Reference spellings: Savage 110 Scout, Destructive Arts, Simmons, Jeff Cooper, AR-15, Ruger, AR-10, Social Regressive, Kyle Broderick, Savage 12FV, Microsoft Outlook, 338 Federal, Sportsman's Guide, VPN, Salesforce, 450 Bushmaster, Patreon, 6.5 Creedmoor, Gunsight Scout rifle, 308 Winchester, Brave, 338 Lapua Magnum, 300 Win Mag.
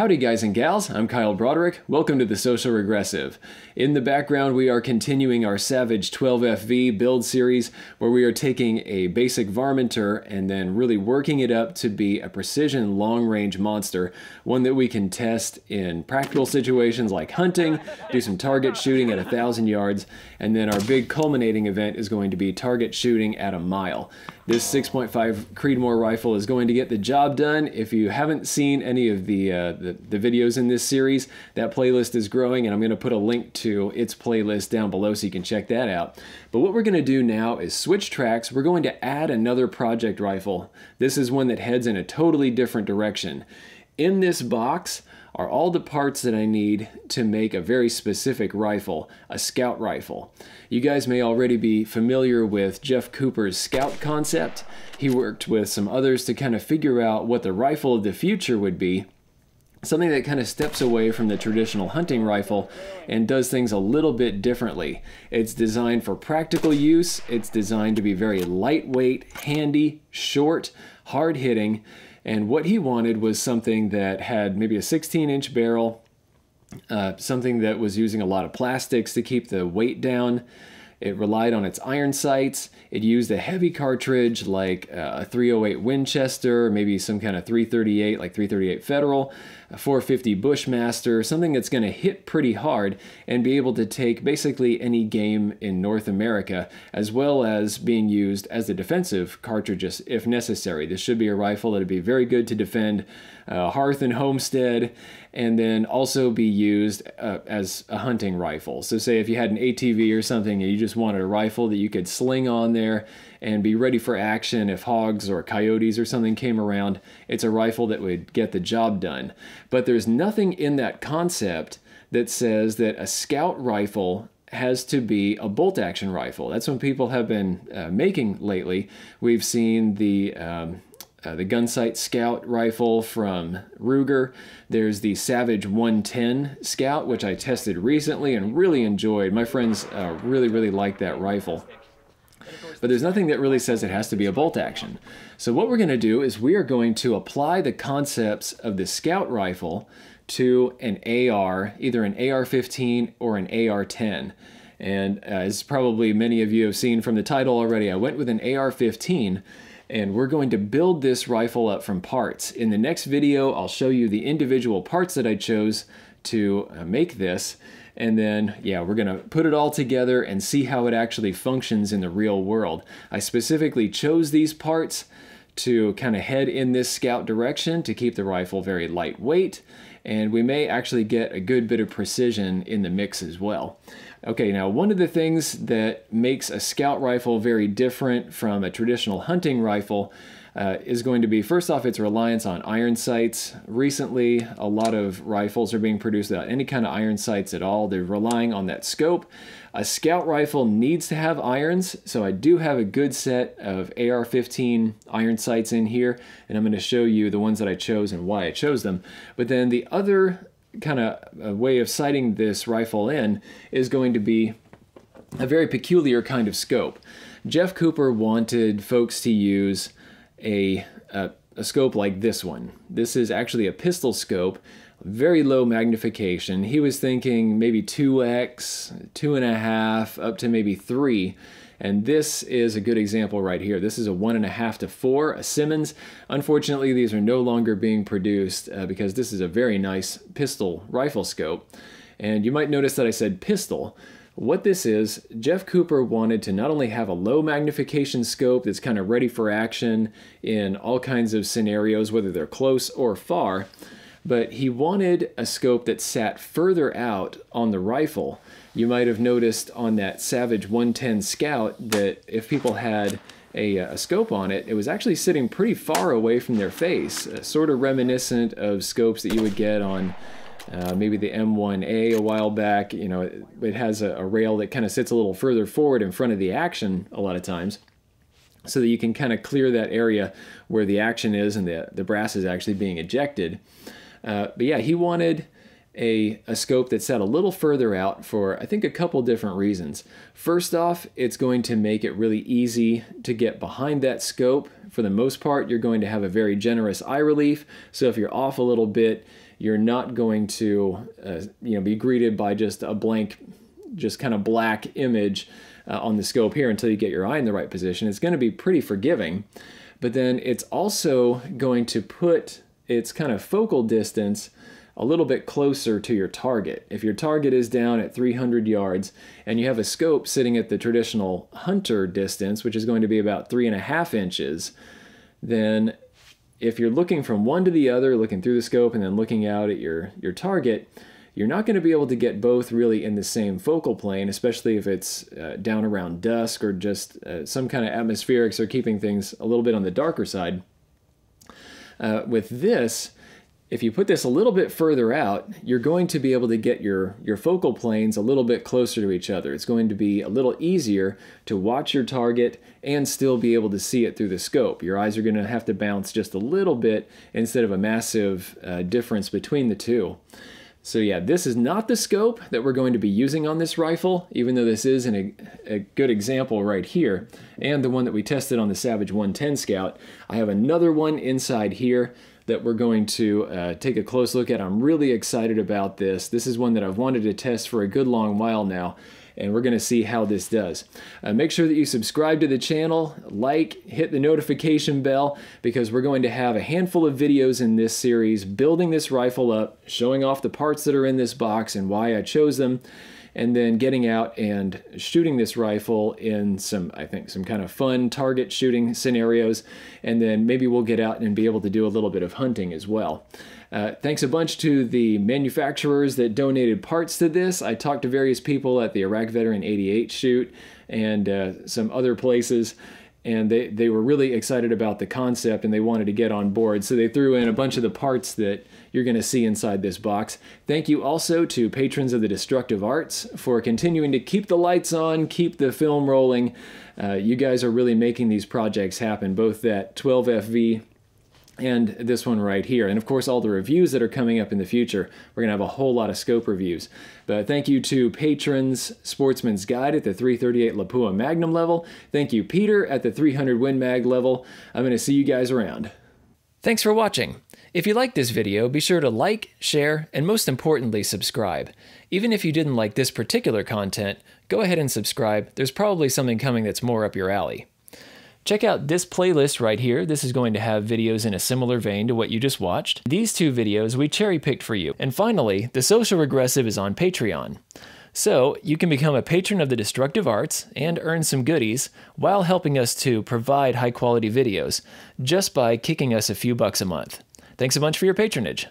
Howdy guys and gals, I'm Kyle Broderick. Welcome to the Social Regressive. In the background we are continuing our Savage 12FV build series where we are taking a basic varminter and then really working it up to be a precision long-range monster, one that we can test in practical situations like hunting, do some target shooting at 1,000 yards, and then our big culminating event is going to be target shooting at 1 mile. This 6.5 Creedmoor rifle is going to get the job done. If you haven't seen any of the videos in this series, that playlist is growing and I'm going to put a link to its playlist down below so you can check that out. But what we're going to do now is switch tracks. We're going to add another project rifle. This is one that heads in a totally different direction. In this box are all the parts that I need to make a very specific rifle, a scout rifle. You guys may already be familiar with Jeff Cooper's scout concept. He worked with some others to kind of figure out what the rifle of the future would be. Something that kind of steps away from the traditional hunting rifle and does things a little bit differently. It's designed for practical use. It's designed to be very lightweight, handy, short, hard-hitting. And what he wanted was something that had maybe a 16-inch barrel, something that was using a lot of plastics to keep the weight down. It relied on its iron sights. It used a heavy cartridge like a 308 Winchester, maybe some kind of 338, like 338 Federal, a 450 Bushmaster, something that's going to hit pretty hard and be able to take basically any game in North America, as well as being used as a defensive cartridge if necessary. This should be a rifle that would be very good to defend hearth and homestead, and then also be used as a hunting rifle. So say if you had an ATV or something and you just wanted a rifle that you could sling on there and be ready for action if hogs or coyotes or something came around, it's a rifle that would get the job done. But there's nothing in that concept that says that a scout rifle has to be a bolt-action rifle. That's what people have been making lately. We've seen the Gunsight Scout rifle from Ruger. There's the Savage 110 Scout, which I tested recently and really enjoyed. My friends really like that rifle. But there's nothing that really says it has to be a bolt action. So what we're going to do is we are going to apply the concepts of the scout rifle to an AR, either an AR-15 or an AR-10. And as probably many of you have seen from the title already, I went with an AR-15. And we're going to build this rifle up from parts. In the next video, I'll show you the individual parts that I chose to make this. And then, yeah, we're gonna put it all together and see how it actually functions in the real world. I specifically chose these parts to kind of head in this scout direction to keep the rifle very lightweight. And we may actually get a good bit of precision in the mix as well. Okay, now one of the things that makes a scout rifle very different from a traditional hunting rifle is going to be, first off, its reliance on iron sights. Recently, a lot of rifles are being produced without any kind of iron sights at all. They're relying on that scope. A scout rifle needs to have irons, so I do have a good set of AR-15 iron sights in here, and I'm going to show you the ones that I chose and why I chose them. But then the other kind of way of sighting this rifle in is going to be a very peculiar kind of scope. Jeff Cooper wanted folks to use a scope like this one. This is actually a pistol scope, very low magnification. He was thinking maybe 2x, 2.5, up to maybe 3. And this is a good example right here. This is a 1.5 to 4, a Simmons. Unfortunately, these are no longer being produced because this is a very nice pistol rifle scope. And you might notice that I said pistol. What this is, Jeff Cooper wanted to not only have a low magnification scope that's kind of ready for action in all kinds of scenarios, whether they're close or far, but he wanted a scope that sat further out on the rifle. You might have noticed on that Savage 110 Scout that if people had a scope on it, it was actually sitting pretty far away from their face, sort of reminiscent of scopes that you would get on maybe the M1A a while back. You know, it has a rail that kind of sits a little further forward in front of the action a lot of times, so that you can kind of clear that area where the action is and the brass is actually being ejected. But yeah, he wanted a scope that sat a little further out for, I think, a couple different reasons. First off, it's going to make it really easy to get behind that scope. For the most part, you're going to have a very generous eye relief. So if you're off a little bit, you're not going to be greeted by just a blank, just kind of black image on the scope here until you get your eye in the right position. It's going to be pretty forgiving, but then it's also going to put its kind of focal distance a little bit closer to your target. If your target is down at 300 yards and you have a scope sitting at the traditional hunter distance, which is going to be about 3.5 inches, then if you're looking from one to the other, looking through the scope and then looking out at your target, you're not going to be able to get both really in the same focal plane, especially if it's down around dusk or just some kind of atmospherics are keeping things a little bit on the darker side. With this, if you put this a little bit further out, you're going to be able to get your focal planes a little bit closer to each other. It's going to be a little easier to watch your target and still be able to see it through the scope. Your eyes are going to have to bounce just a little bit instead of a massive difference between the two. So yeah, this is not the scope that we're going to be using on this rifle, even though this is a good example right here, and the one that we tested on the Savage 110 Scout. I have another one inside here that we're going to take a close look at. I'm really excited about this. This is one that I've wanted to test for a good long while now, and we're going to see how this does. Make sure that you subscribe to the channel, like, hit the notification bell, because we're going to have a handful of videos in this series building this rifle up, showing off the parts that are in this box and why I chose them, and then getting out and shooting this rifle in some, I think, some kind of fun target shooting scenarios, and then maybe we'll get out and be able to do a little bit of hunting as well. Thanks a bunch to the manufacturers that donated parts to this. I talked to various people at the Iraq Veteran 88 shoot and some other places, and they were really excited about the concept and they wanted to get on board, so they threw in a bunch of the parts that you're going to see inside this box. Thank you also to patrons of the Destructive Arts for continuing to keep the lights on, keep the film rolling. You guys are really making these projects happen, both that 12FV and this one right here. And of course, all the reviews that are coming up in the future, we're gonna have a whole lot of scope reviews. But thank you to patrons Sportsman's Guide at the 338 Lapua Magnum level. Thank you, Peter, at the 300 Win Mag level. I'm gonna see you guys around. Thanks for watching. If you liked this video, be sure to like, share, and most importantly, subscribe. Even if you didn't like this particular content, go ahead and subscribe. There's probably something coming that's more up your alley. Check out this playlist right here. This is going to have videos in a similar vein to what you just watched. These two videos we cherry-picked for you. And finally, the Social Regressive is on Patreon. So you can become a patron of the Destructive Arts and earn some goodies while helping us to provide high-quality videos just by kicking us a few bucks a month. Thanks a bunch for your patronage.